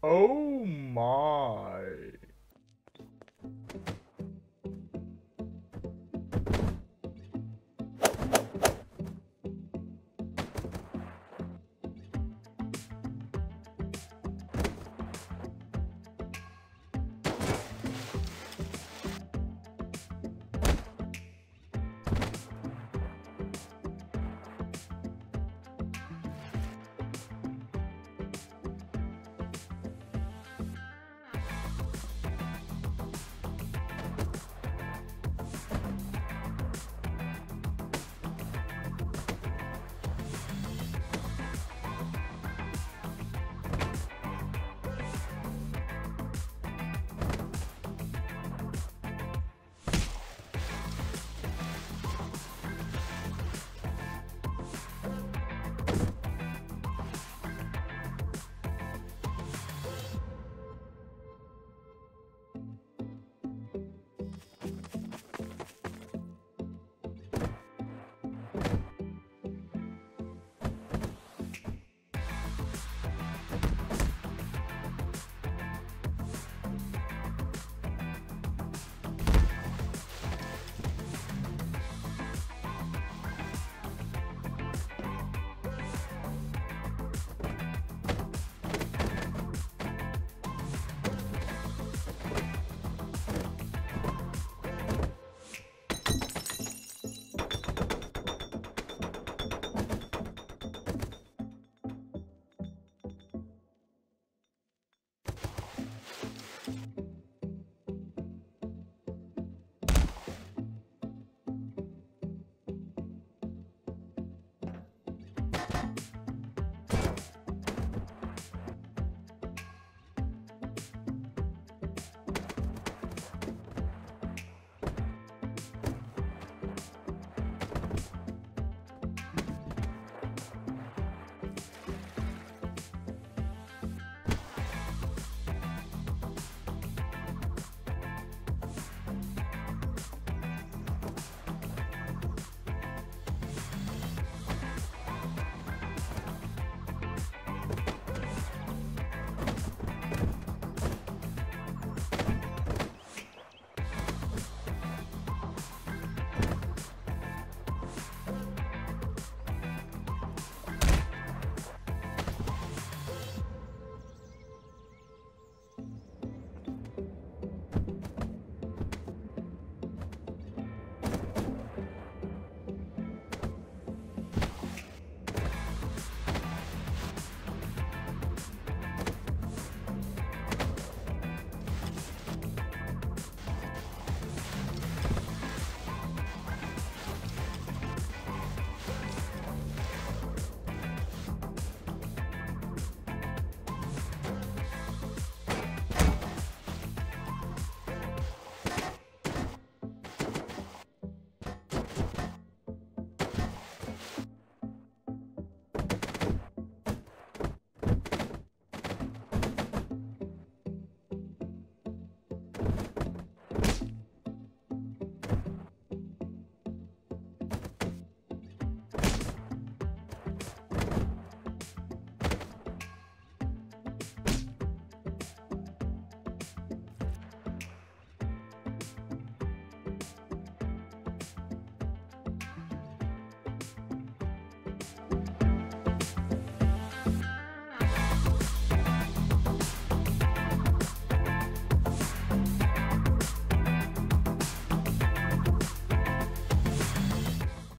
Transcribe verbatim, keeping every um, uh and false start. Oh my.